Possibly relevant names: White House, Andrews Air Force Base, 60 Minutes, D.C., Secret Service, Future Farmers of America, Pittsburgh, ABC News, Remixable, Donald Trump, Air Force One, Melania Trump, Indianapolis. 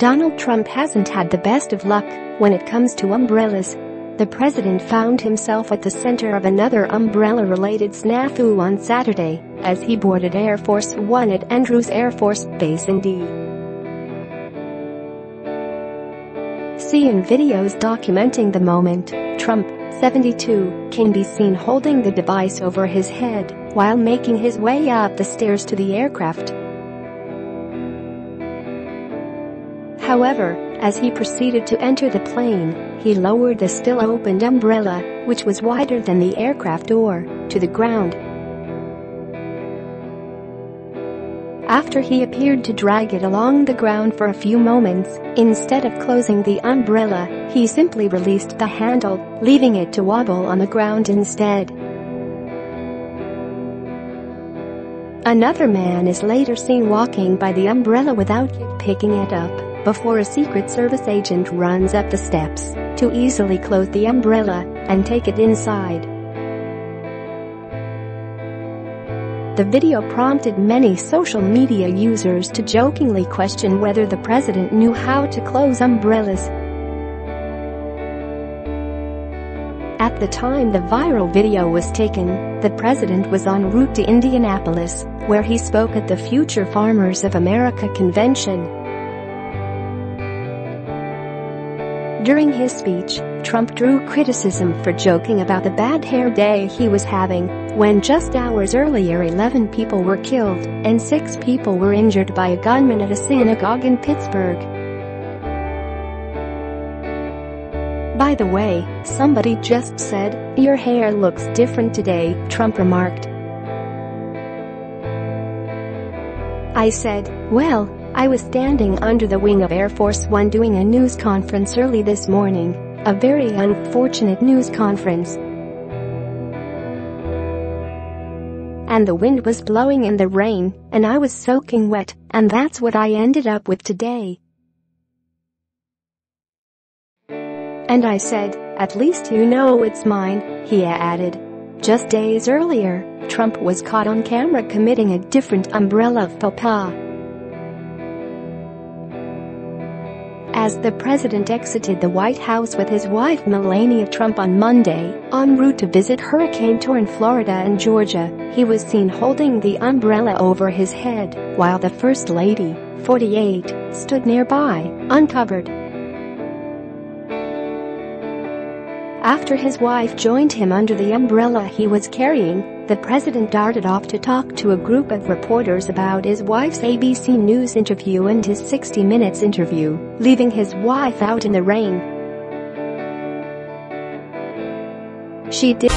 Donald Trump hasn't had the best of luck when it comes to umbrellas. The president found himself at the center of another umbrella-related snafu on Saturday as he boarded Air Force One at Andrews Air Force Base in D.C. In videos documenting the moment, Trump, 72, can be seen holding the device over his head while making his way up the stairs to the aircraft. However, as he proceeded to enter the plane, he lowered the still-opened umbrella, which was wider than the aircraft door, to the ground. After he appeared to drag it along the ground for a few moments, instead of closing the umbrella, he simply released the handle, leaving it to wobble on the ground instead. Another man is later seen walking by the umbrella without picking it up, before a Secret Service agent runs up the steps to easily close the umbrella and take it inside. The video prompted many social media users to jokingly question whether the president knew how to close umbrellas. At the time the viral video was taken, the president was en route to Indianapolis, where he spoke at the Future Farmers of America convention. During his speech, Trump drew criticism for joking about the bad hair day he was having, when just hours earlier 11 people were killed and 6 people were injured by a gunman at a synagogue in Pittsburgh. By the way, somebody just said, "Your hair looks different today," Trump remarked. "I said, well, I was standing under the wing of Air Force One doing a news conference early this morning, a very unfortunate news conference. And the wind was blowing in the rain, and I was soaking wet, and that's what I ended up with today. And I said, at least you know it's mine," he added. Just days earlier, Trump was caught on camera committing a different umbrella faux pas. As the president exited the White House with his wife Melania Trump on Monday, en route to visit hurricane-torn Florida and Georgia, he was seen holding the umbrella over his head, while the First Lady, 48, stood nearby, uncovered. After his wife joined him under the umbrella he was carrying, the president darted off to talk to a group of reporters about his wife's ABC News interview and his 60 Minutes interview, leaving his wife out in the rain. She did.